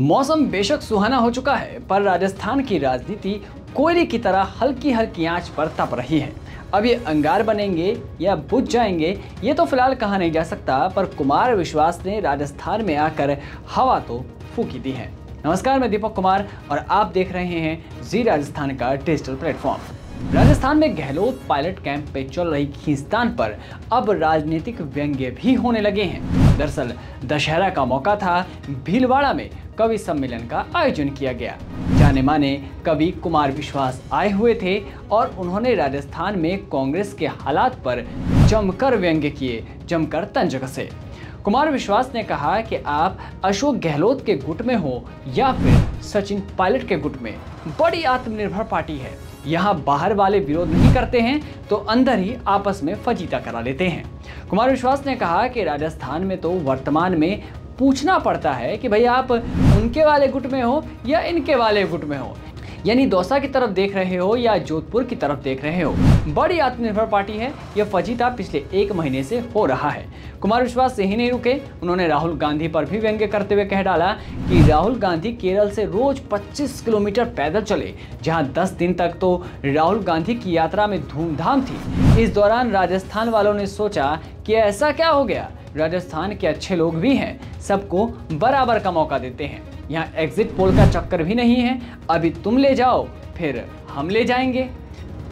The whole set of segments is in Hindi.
मौसम बेशक सुहाना हो चुका है, पर राजस्थान की राजनीति कोयले की तरह हल्की हल्की आंच पर तप रही है। अब ये अंगार बनेंगे या बुझ जाएंगे ये तो फिलहाल कहा नहीं जा सकता, पर कुमार विश्वास ने राजस्थान में आकर हवा तो फूकी दी है। नमस्कार, मैं दीपक कुमार और आप देख रहे हैं जी राजस्थान का डिजिटल प्लेटफॉर्म। राजस्थान में गहलोत पायलट कैंप पे चल रही खींचतान पर अब राजनीतिक व्यंग्य भी होने लगे हैं। दरअसल दशहरा का मौका था, भीलवाड़ा में कवि सम्मेलन का आयोजन किया गया। जाने माने कवि कुमार विश्वास आए हुए थे और उन्होंने राजस्थान में कांग्रेस के हालात पर जमकर व्यंग्य किए, जमकर तंज कसे। कुमार विश्वास ने कहा कि आप अशोक गहलोत के गुट में हो या फिर सचिन पायलट के गुट में, बड़ी आत्मनिर्भर पार्टी है, यहाँ बाहर वाले विरोध नहीं करते हैं तो अंदर ही आपस में फजीता करा लेते हैं। कुमार विश्वास ने कहा कि राजस्थान में तो वर्तमान में पूछना पड़ता है कि भाई आप उनके वाले गुट में हो या इनके वाले गुट में हो, यानी दौसा की तरफ देख रहे हो या जोधपुर की तरफ देख रहे हो। बड़ी आत्मनिर्भर पार्टी है, यह फजीता पिछले एक महीने से हो रहा है। कुमार विश्वास यही नहीं रुके, उन्होंने राहुल गांधी पर भी व्यंग्य करते हुए कह डाला कि राहुल गांधी केरल से रोज 25 किलोमीटर पैदल चले, जहां 10 दिन तक तो राहुल गांधी की यात्रा में धूमधाम थी। इस दौरान राजस्थान वालों ने सोचा कि ऐसा क्या हो गया, राजस्थान के अच्छे लोग भी हैं, सबको बराबर का मौका देते हैं, यहाँ एग्जिट पोल का चक्कर भी नहीं है, अभी तुम ले जाओ फिर हम ले जाएंगे।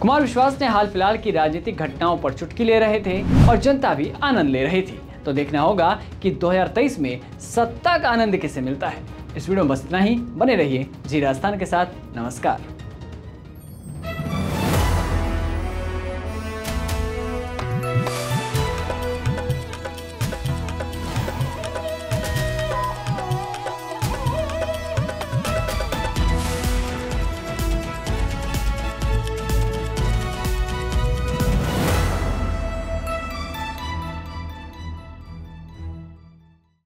कुमार विश्वास ने हाल फिलहाल की राजनीतिक घटनाओं पर चुटकी ले रहे थे और जनता भी आनंद ले रही थी। तो देखना होगा कि 2023 में सत्ता का आनंद किसे मिलता है। इस वीडियो में बस इतना ही, बने रहिए जी राजस्थान के साथ। नमस्कार।